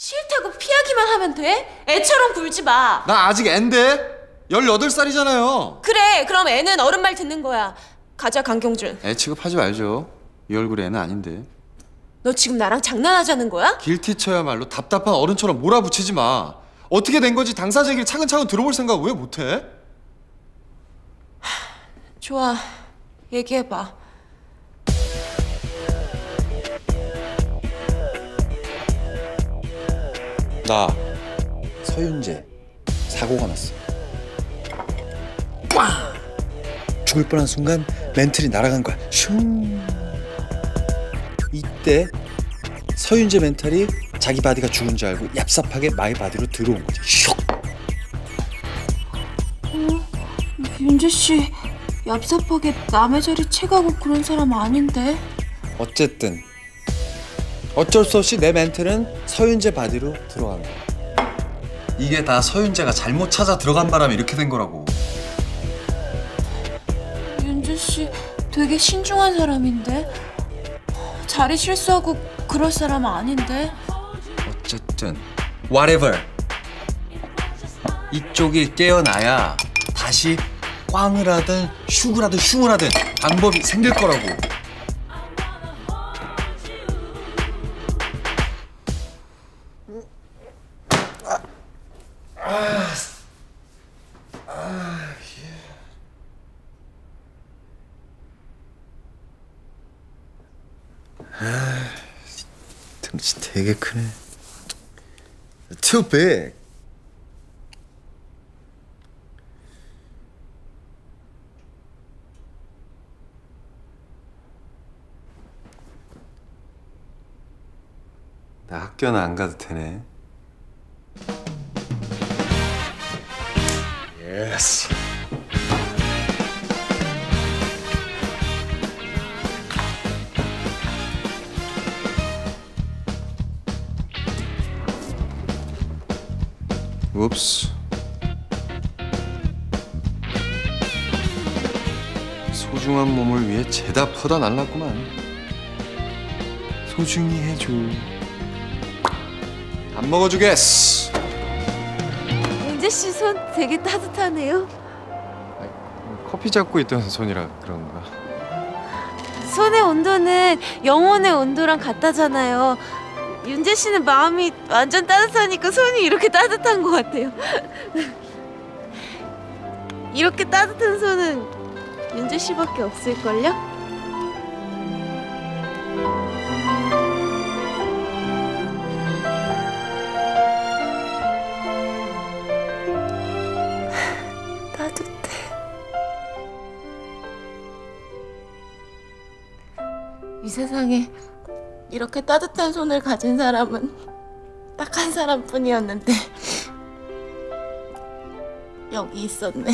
싫다고 피하기만 하면 돼? 애처럼 굴지 마. 나 아직 앤데? 18살이잖아요. 그래, 그럼 애는 어른 말 듣는 거야. 가자, 강경준. 애 취급하지 말죠. 이 얼굴에 애는 아닌데. 너 지금 나랑 장난하자는 거야? 길티처야말로 답답한 어른처럼 몰아붙이지 마. 어떻게 된 거지 당사자 얘기를 차근차근 들어볼 생각 왜 못해? 좋아, 얘기해봐. 나 서윤재 사고가 났어. 꽝! 죽을 뻔한 순간 멘틀이 날아간 거야. 슝! 이때 서윤재 멘탈이 자기 바디가 죽은 줄 알고 얍삽하게 마이 바디로 들어온 거지. 슉! 윤재 씨, 얍삽하게 남의 자리 채가고 그런 사람 아닌데? 어쨌든 어쩔 수 없이 내 멘탈은 서윤재 바디로 들어간 거야. 이게 다 서윤재가 잘못 찾아 들어간 바람에 이렇게 된 거라고. 윤재 씨 되게 신중한 사람인데? 자리 실수하고 그럴 사람 아닌데? 어쨌든 whatever, 이쪽이 깨어나야 다시 꽝을 하든 슉을 하든 슝을 하든 방법이 생길 거라고. 등치 되게 크네. Too big. 나 학교는 안 가도 되네. Yes. Oops. 소중한 몸을 위해 죄다 퍼다 날랐구만. 소중히 해줘. 안 먹어주겠어. 윤재 씨 손 되게 따뜻하네요. 커피 잡고 있던 손이라 그런가. 손의 온도는 영혼의 온도랑 같다잖아요. 윤재 씨는 마음이 완전 따뜻하니까 손이 이렇게 따뜻한 것 같아요. 이렇게 따뜻한 손은 윤재 씨밖에 없을걸요? 따뜻해. 이 세상에 이렇게 따뜻한 손을 가진 사람은 딱 한 사람뿐이었는데 여기 있었네.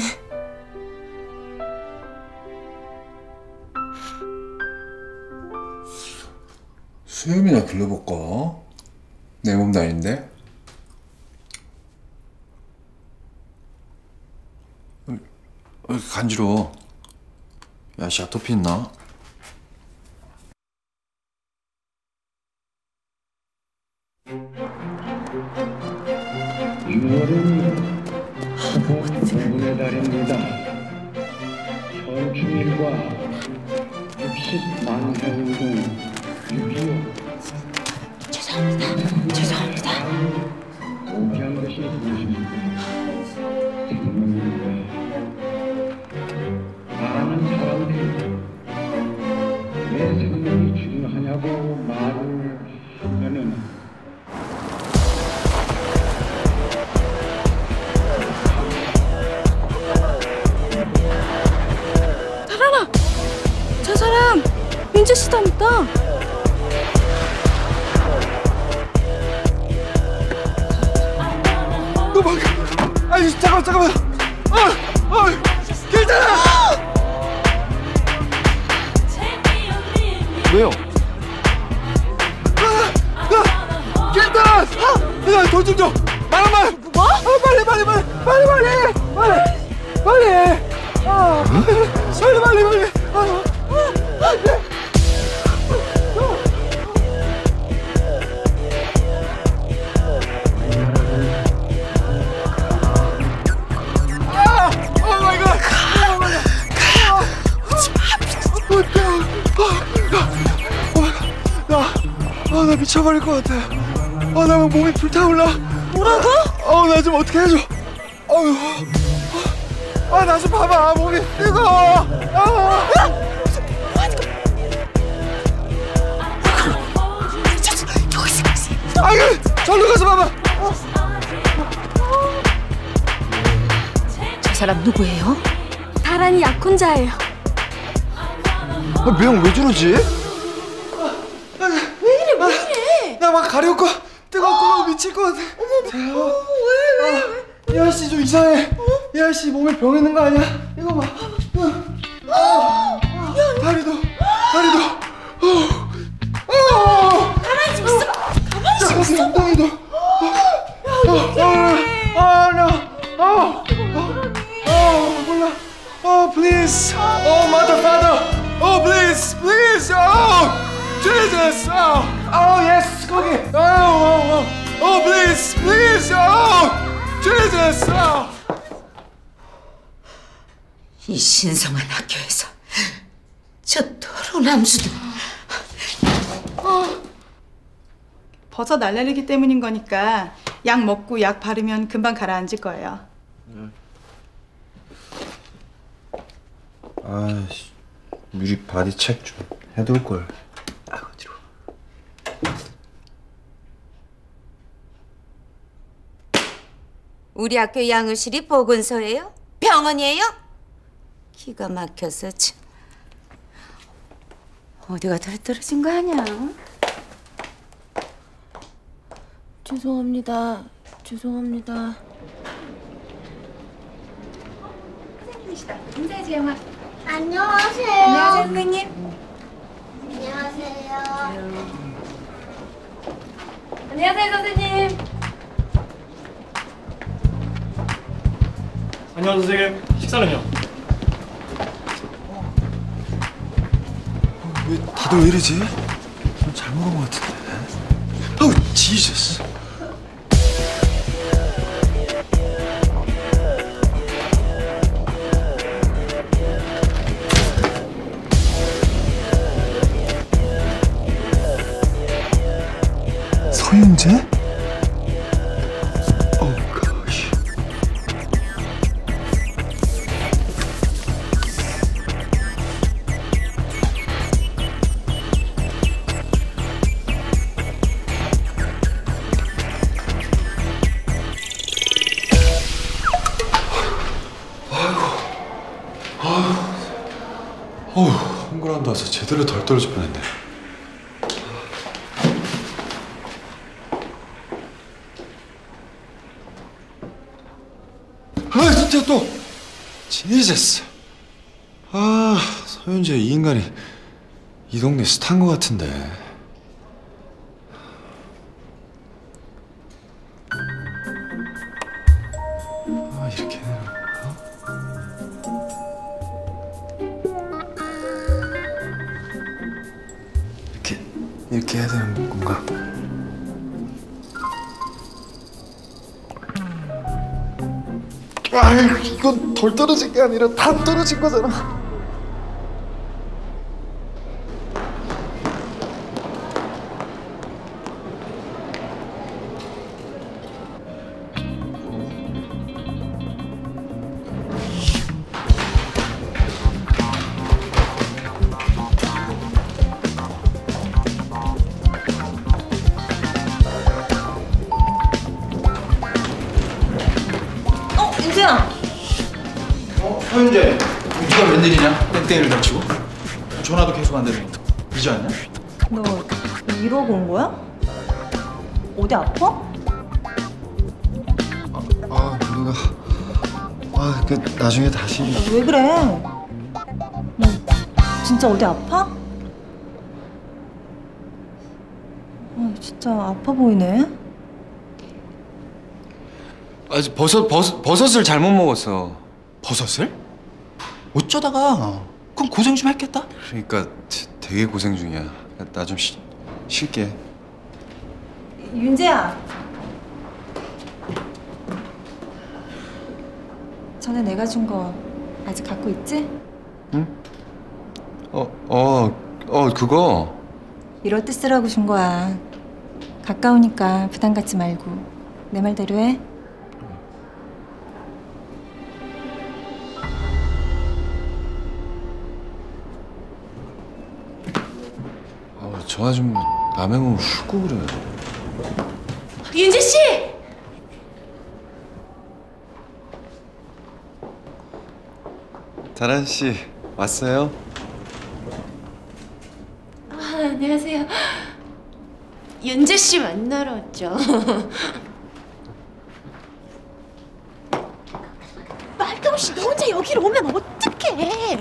수염이나 길러볼까? 내 몸도 아닌데? 간지러워. 야, 씨, 아토피 있나? 하나의 달입니다. 전주일과 60만 회운동 6.25 죄송합니다. 오피한 것이 무엇입니까? 말하는 사람들이 왜 생명이 중요하냐고 말을 하는 윤재 씨 닮았다. 너 막, 아니 잠깐만. 괜찮아. 왜요? 괜찮아. 돈 좀 줘. 말만. 뭐? 빨리. 빨리. 미쳐버릴 것 같아. 아, 나 막 몸이 불타올라. 뭐라고? 어, 나 좀 어떻게 해줘. 어휴. 아, 나 좀 봐봐. 몸이 뜨거워. 아. 아, 절로 가서 봐봐. 저 사람 누구예요? 다란이 약혼자예요. 아, 미영 왜 저러지? 왜 이래? 나 막 가렵고 뜨겁고 미칠 것 같아. 어머, 왜? 예아 씨 좀 이상해. 예아 씨 몸에 병 있는 거 아니야? 이거 봐. 다리도. 가만히 좀 있어. 이 신성한 학교에서 저 더러운 남수들. 버섯 알레르기 때문인 거니까 약 먹고 약 바르면 금방 가라앉을 거예요. 아이씨, 유리 바디 체크 좀 해둘 걸. 아, 어디로? 우리 학교 양의실이 보건소예요? 병원이에요? 기가 막혀서 참. 어디가 떨어진 거 아니야? 죄송합니다. 선생님이시다. 인사해주세요. 안녕하세요. 안녕하세요, 선생님. 안녕하세요. 안녕하세요, 선생님. 안녕하세요, 선생님. 식사는요? 왜 다들 왜 이러지? 좀 잘못 온 것 같은데. Oh, Jesus. 서윤재? Oh gosh. 아이고. 홍그란다 와서 제대로 덜 떨어질 뻔했네. 또 지니제스. 아, 서윤재 이 인간이 이 동네 스타인 것 같은데. 아, 이렇게 해놓고. 이렇게 해야 되는 건가? 아, 이건 덜 떨어진 게 아니라 다 떨어진 거잖아. 서윤재, 네가 웬일이냐? 땡땡이를 닥치고 전화도 계속 안 되는 거 이제 왔냐? 너 이러고 온 거야? 어디 아파? 나중에 다시. 왜 그래? 너 진짜 어디 아파? 아, 진짜 아파 보이네. 아, 버섯을 잘못 먹었어. 버섯을? 어쩌다가. 그럼 고생 좀 했겠다? 그러니까 되게 고생 중이야. 나 좀 쉴게. 윤재야, 전에 내가 준 거 아직 갖고 있지? 응? 그거 이럴 때 쓰라고 준 거야. 가까우니까 부담 갖지 말고 내 말대로 해. 저 아줌마 남의 몸을 훑고 그래. 윤재 씨! 다란 씨 왔어요? 아, 안녕하세요. 윤재 씨 만나러 왔죠. 말도 없이 너 혼자 여기로 오면 어떡해?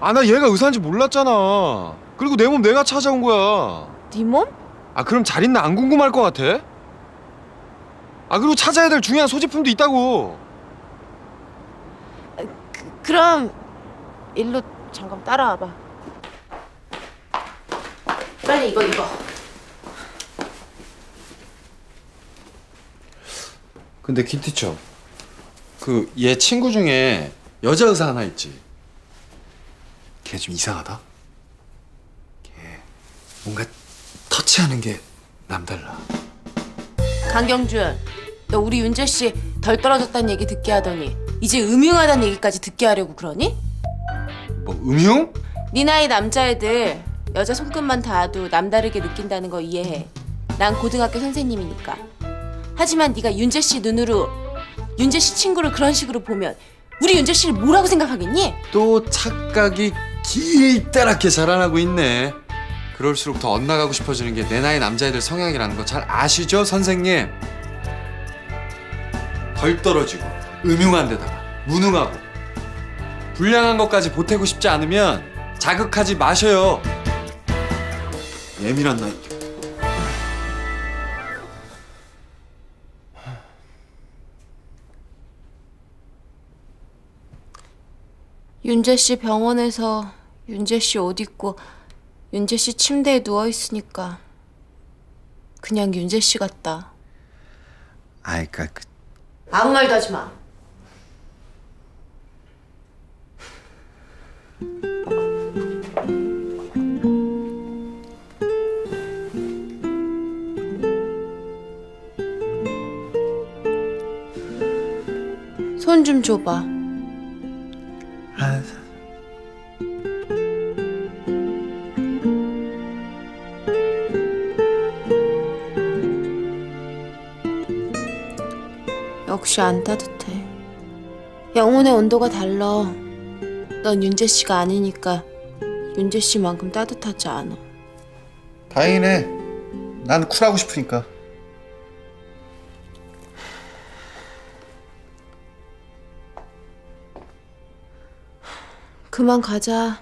아, 나 얘가 의사인지 몰랐잖아. 그리고 내 몸 내가 찾아온 거야. 네 몸? 아, 그럼 잘 있나 안 궁금할 것 같아? 아, 그리고 찾아야 될 중요한 소지품도 있다고. 그럼 일로 잠깐 따라와봐. 빨리 이거 입어. 근데 길티처, 그 얘 친구 중에 여자 의사 하나 있지? 걔 좀 이상하다? 뭔가 터치하는 게 남달라. 강경준, 너 우리 윤재 씨 덜 떨어졌다는 얘기 듣게 하더니 이제 음흉하다는 얘기까지 듣게 하려고 그러니? 뭐 음흉? 네 나이 남자애들 여자 손끝만 닿아도 남다르게 느낀다는 거 이해해. 난 고등학교 선생님이니까. 하지만 네가 윤재 씨 눈으로 윤재 씨 친구를 그런 식으로 보면 우리 윤재 씨를 뭐라고 생각하겠니? 또 착각이 길다랗게 자라나고 있네. 그럴수록 더 엇나가고 싶어지는 게 내 나이 남자애들 성향이라는 거 잘 아시죠, 선생님? 덜 떨어지고, 음흉한 데다가, 무능하고 불량한 것까지 보태고 싶지 않으면 자극하지 마셔요. 예민한 나이. 윤재 씨 병원에서 윤재 씨 옷 입고 윤재 씨 침대에 누워있으니까 그냥 윤재 씨 같다. 아이, 그... 아무 말도 하지 마. 손 좀 줘봐. 아... 역시 안 따뜻해. 영혼의 온도가 달라. 넌 윤재 씨가 아니니까 윤재 씨만큼 따뜻하지 않아. 다행이네. 난 쿨하고 싶으니까. 그만 가자.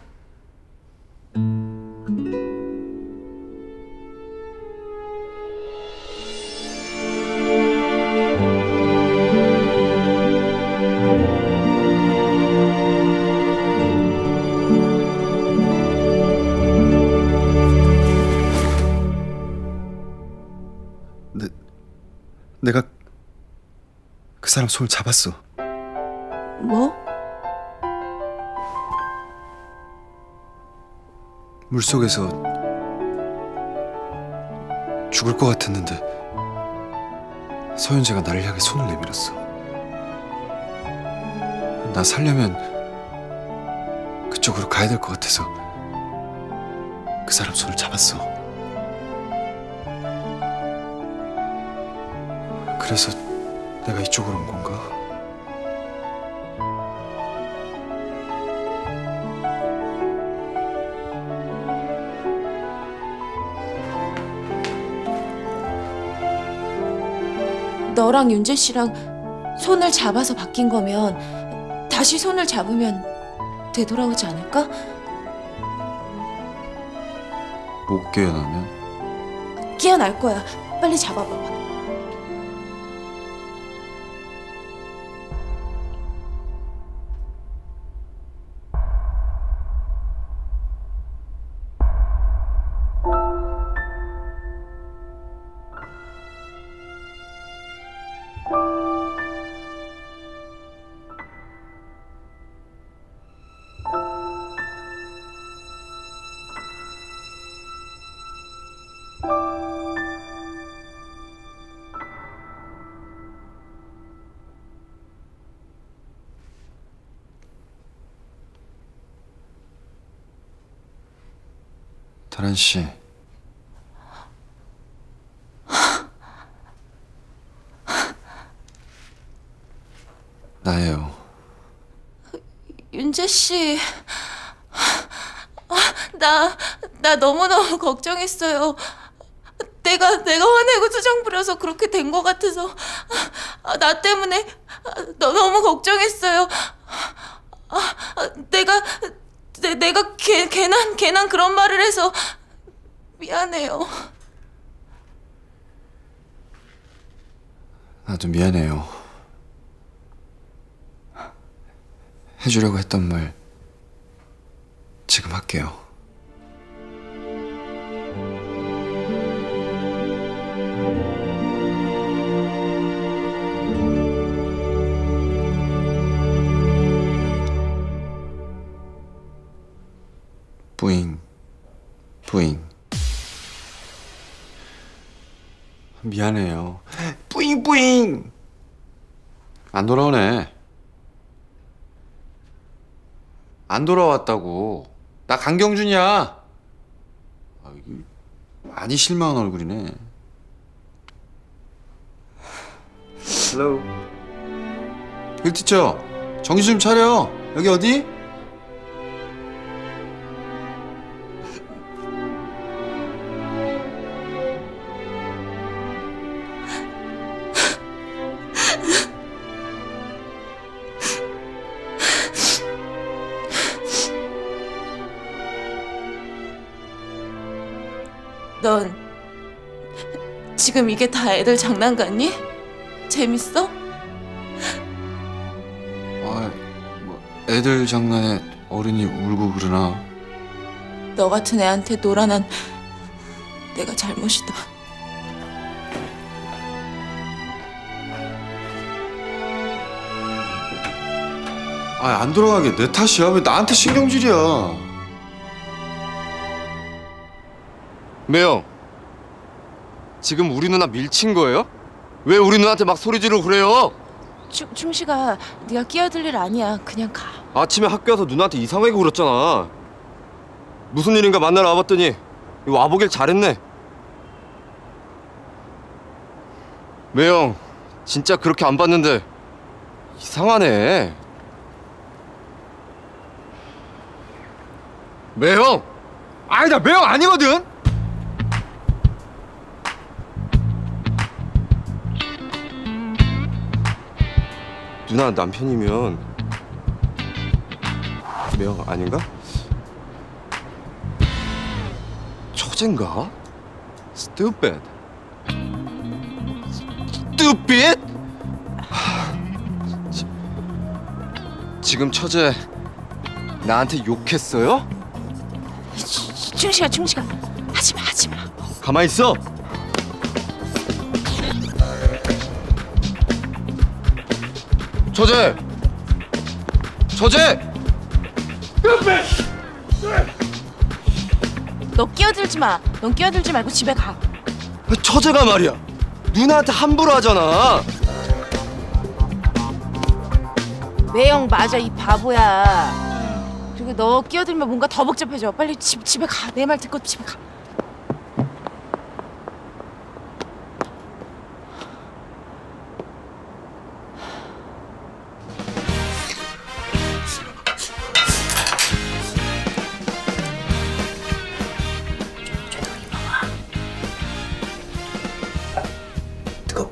내가 그 사람 손을 잡았어. 뭐? 물속에서 죽을 것 같았는데 서윤재가 나를 향해 손을 내밀었어. 나 살려면 그쪽으로 가야 될 것 같아서 그 사람 손을 잡았어. 그래서 내가 이쪽으로 온 건가? 너랑 윤재 씨랑 손을 잡아서 바뀐 거면 다시 손을 잡으면 되돌아오지 않을까? 못 깨어나면? 깨어날 거야. 빨리 잡아봐봐. 설현 씨. 나예요. 윤재 씨. 나 너무너무 걱정했어요. 내가 화내고 수정 부려서 그렇게 된 것 같아서 나 때문에 너무 걱정했어요. 내가 괜한 그런 말을 해서 미안해요. 나도 미안해요. 해주려고 했던 말 지금 할게요. 뿌잉, 뿌잉. 미안해요. 뿌잉, 뿌잉! 안 돌아오네. 안 돌아왔다고. 나 강경준이야. 많이 실망한 얼굴이네. 헬로. 길티처, 정신 좀 차려. 여기 어디? 넌 지금 이게 다 애들 장난 같니? 재밌어? 아, 뭐 애들 장난에 어른이 울고 그러나? 너 같은 애한테 놀아 난 내가 잘못이다. 아, 안 돌아가게 내 탓이야. 왜 나한테 신경질이야? 미영, 지금 우리 누나 밀친 거예요? 왜 우리 누나한테 막 소리 지르고 그래요? 충식아, 네가 끼어들 일 아니야. 그냥 가. 아침에 학교에서 누나한테 이상하게 굴었잖아. 무슨 일인가 만나러 와봤더니 와보길 잘했네. 미영, 진짜 그렇게 안 봤는데 이상하네. 미영! 아니, 나 미영 아니거든? 누나 남편이면 미영 아닌가? 처제인가? Stupid. Stupid? 지금 처제 나한테 욕했어요? 충식아, 하지마. 가만히 있어. 처제! 너 끼어들지 마. 넌 끼어들지 말고 집에 가. 처제가 말이야. 누나한테 함부로 하잖아. 매형 맞아, 이 바보야. 그리고 너 끼어들면 뭔가 더 복잡해져. 빨리 집에 가. 내 말 듣고 집에 가.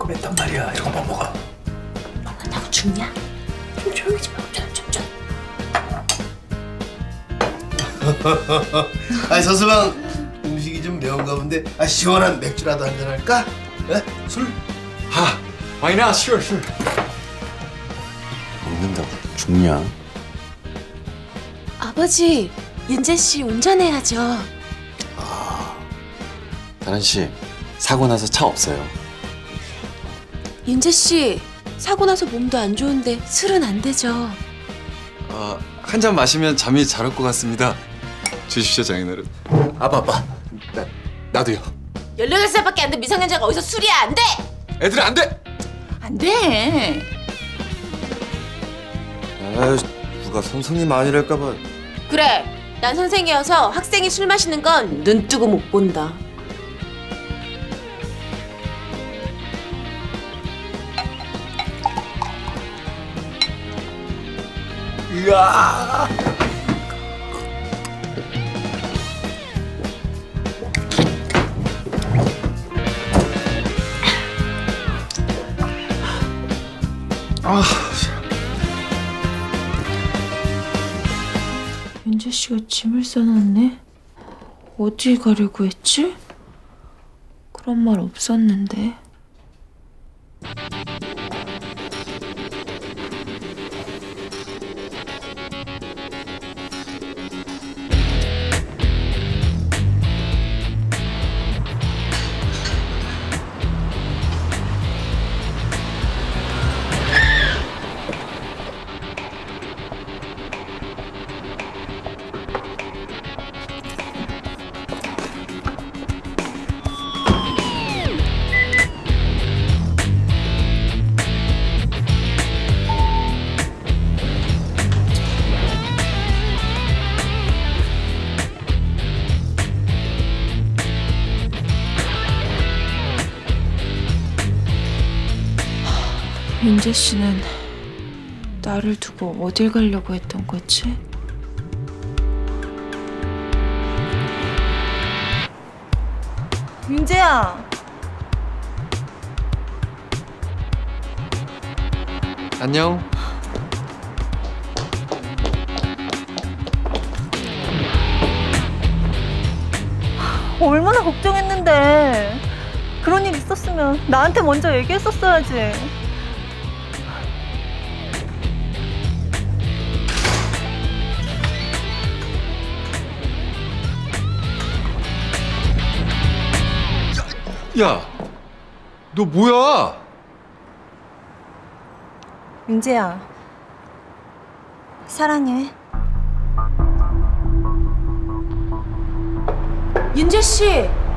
맵단 말이야. 이거 뭐 먹어? 먹는다고 죽냐? 좀 조용히 좀 하고 좀. 아니 서수방 음식이 좀 매운가 본데 시원한 맥주라도 한잔 할까? 네? 술? 하! Why not? Sure. 먹는다고 죽냐? 아버지, 윤재 씨 운전해야죠. 아, 다란 씨 사고 나서 차 없어요. 윤재 씨, 사고 나서 몸도 안 좋은데 술은 안 되죠? 아, 한 잔 마시면 잠이 잘 올 것 같습니다. 주십시오, 장인어른. 아빠. 나도요. 18살밖에 안 된 미성년자가 어디서 술이야? 안 돼! 애들은 안 돼! 안 돼! 아유, 누가 선생님 아니랄까 봐. 그래, 난 선생이어서 학생이 술 마시는 건 눈 뜨고 못 본다. 으아! 아, 윤재 씨가 짐을 싸놨네. 어디 가려고 했지? 그런 말 없었는데. 윤재 씨는 나를 두고 어딜 가려고 했던 거지? 윤재야! 안녕. 얼마나 걱정했는데. 그런 일 있었으면 나한테 먼저 얘기했었어야지. 야, 너 뭐야? 윤재야, 사랑해. 윤재 씨!